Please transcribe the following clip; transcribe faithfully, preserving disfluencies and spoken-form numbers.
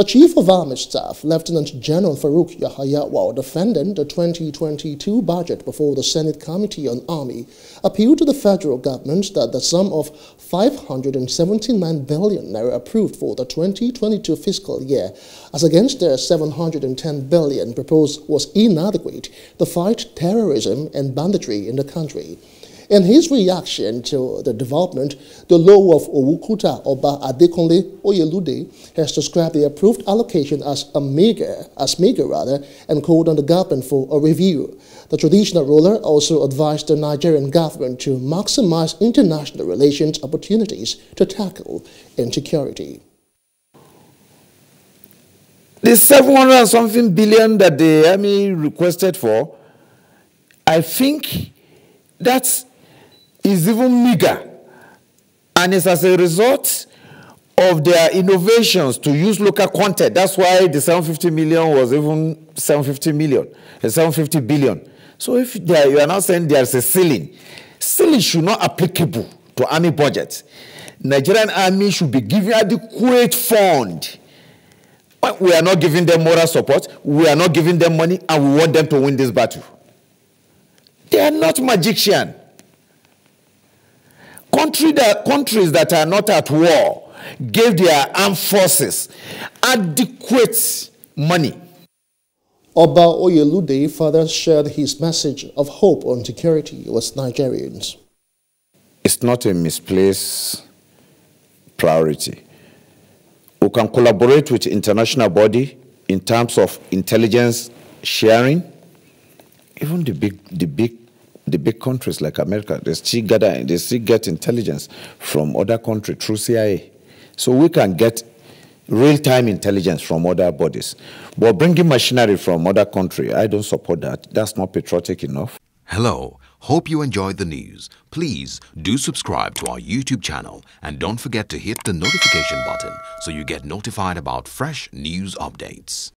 The Chief of Army Staff, Lieutenant General Farouk Yahaya, while defending the twenty twenty-two budget before the Senate Committee on Army, appealed to the federal government that the sum of five hundred seventy-nine billion naira approved for the twenty twenty-two fiscal year, as against their seven hundred ten billion proposed, was inadequate to fight terrorism and banditry in the country. In his reaction to the development, the Law of Owukuta Oba Adekunle Oyelude has described the approved allocation as a meager, as meager rather, and called on the government for a review. The traditional ruler also advised the Nigerian government to maximize international relations opportunities to tackle insecurity. The seven hundred and something billion that the army requested for, I think that's is even meager, and it's as a result of their innovations to use local content. That's why the seven hundred fifty million was even seven hundred fifty million, seven hundred fifty billion. So if there, you are not saying there's a ceiling, ceiling should not applicable to army budget. Nigerian army should be given adequate fund. But we are not giving them moral support, we are not giving them money, and we want them to win this battle. They are not magicians. Country that, countries that are not at war gave their armed forces adequate money. Oba Oyelude further shared his message of hope on security with Nigerians. It's not a misplaced priority. We can collaborate with the international body in terms of intelligence sharing. Even the big, the big The big countries like America, they still gather, they still get intelligence from other countries through C I A. So we can get real-time intelligence from other bodies. But bringing machinery from other countries, I don't support that. That's not patriotic enough. Hello. Hope you enjoyed the news. Please do subscribe to our YouTube channel and don't forget to hit the notification button so you get notified about fresh news updates.